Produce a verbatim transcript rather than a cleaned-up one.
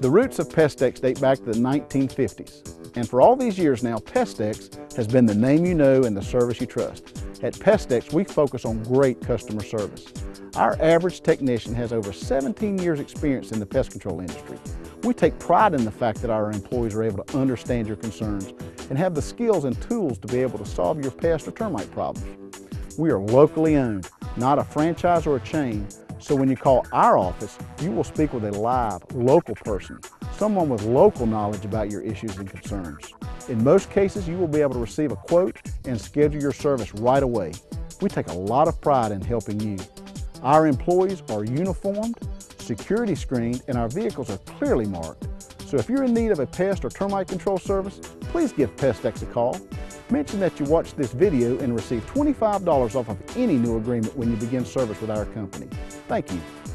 The roots of Pest-X date back to the nineteen fifties, and for all these years now, Pest-X has been the name you know and the service you trust. At Pest-X, we focus on great customer service. Our average technician has over seventeen years experience in the pest control industry. We take pride in the fact that our employees are able to understand your concerns and have the skills and tools to be able to solve your pest or termite problems. We are locally owned, not a franchise or a chain, so when you call our office, you will speak with a live, local person, someone with local knowledge about your issues and concerns. In most cases, you will be able to receive a quote and schedule your service right away. We take a lot of pride in helping you. Our employees are uniformed, security screened, and our vehicles are clearly marked. So if you're in need of a pest or termite control service, please give Pest-X a call. Mention that you watched this video and receive twenty-five dollars off of any new agreement when you begin service with our company. Thank you.